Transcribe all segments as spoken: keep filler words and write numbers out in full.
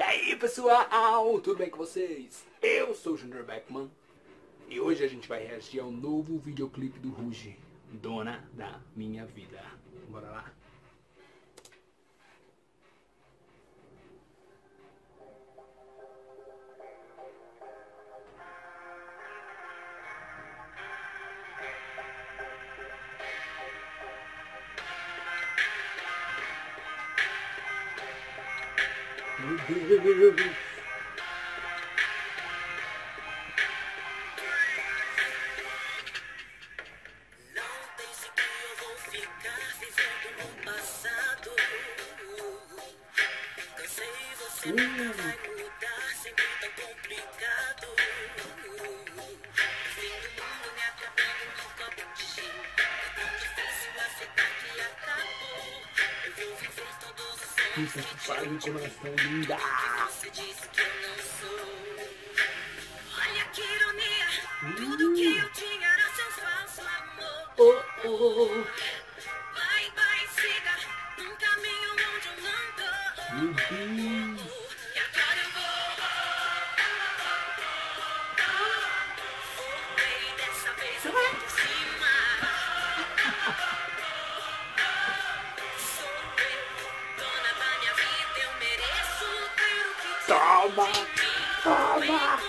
E aí pessoal, tudo bem com vocês? Eu sou o Junior Beckmann e hoje a gente vai reagir ao novo videoclipe do Rouge, Dona da Minha Vida. Bora lá? Meu Deus. Não pense que eu vou ficar vivendo no passado. Cansei, você uh. nunca vai mudar, sempre tão complicado. Fim do mundo me acabando num copo de gin. É tão difícil aceitar que acabou. Eu vou viver todos os anos que te amo. Que você disse que eu não sou. Olha que ironia, tudo que eu tinha era seu falso amor. Oh, oh. Vai, vai, siga num caminho onde eu não tô. Uhum. E agora eu vou. Voltei dessa vez eu vou por cima. Toma! Toma!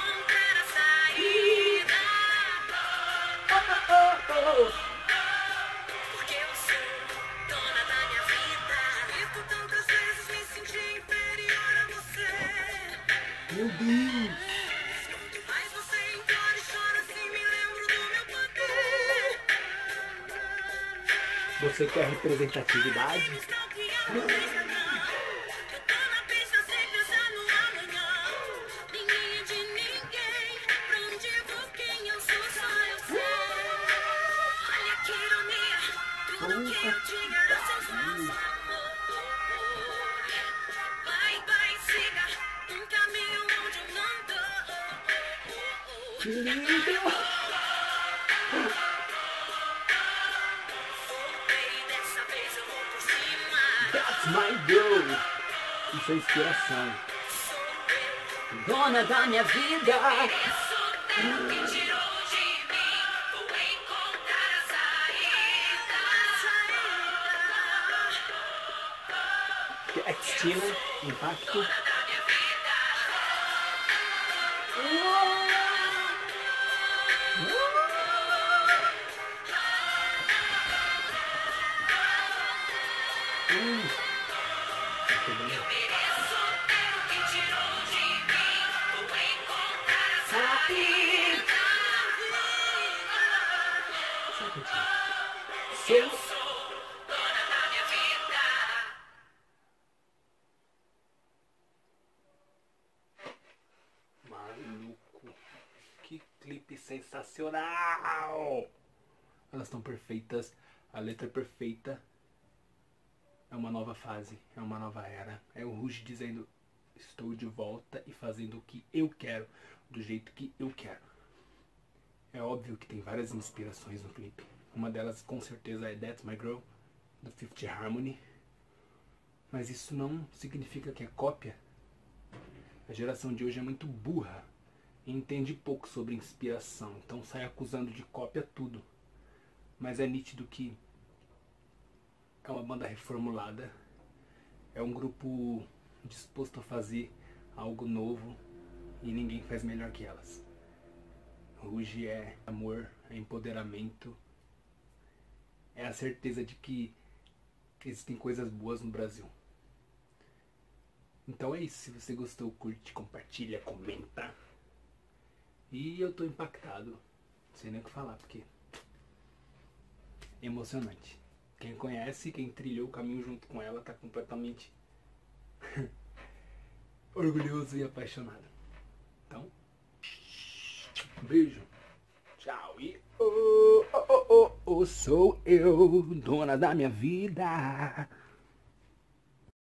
Porque eu sou dona da minha vida. Visto tantas vezes me senti inferior a você. Meu Deus! Quanto mais você implora e chora, assim me lembro do meu poder. Você quer representatividade? Que lindo! That's My Girl! Isso é inspiração. Dona da minha vida! Mereço o tempo que tirou de mim. Vou encontrar a saída. Que estilo, impacto. Uou! Eu mereço o tempo que tirou de mim. Vou encontrar a saída. Eu sou dona da minha vida. Maluco, que clipe sensacional! Elas estão perfeitas, a letra é perfeita. É uma nova fase, é uma nova era. É o Rouge dizendo, estou de volta e fazendo o que eu quero, do jeito que eu quero. É óbvio que tem várias inspirações no clipe. Uma delas com certeza é That's My Girl, do Fifth Harmony. Mas isso não significa que é cópia. A geração de hoje é muito burra e entende pouco sobre inspiração, então sai acusando de cópia tudo. Mas é nítido que é uma banda reformulada, é um grupo disposto a fazer algo novo e ninguém faz melhor que elas. Rouge é amor, é empoderamento, é a certeza de que existem coisas boas no Brasil. Então é isso, se você gostou, curte, compartilha, comenta. E eu tô impactado, não sei nem o que falar, porque é emocionante. Quem conhece, quem trilhou o caminho junto com ela, tá completamente orgulhoso e apaixonado. Então, beijo, tchau e oh, oh, oh, oh, sou eu, dona da minha vida.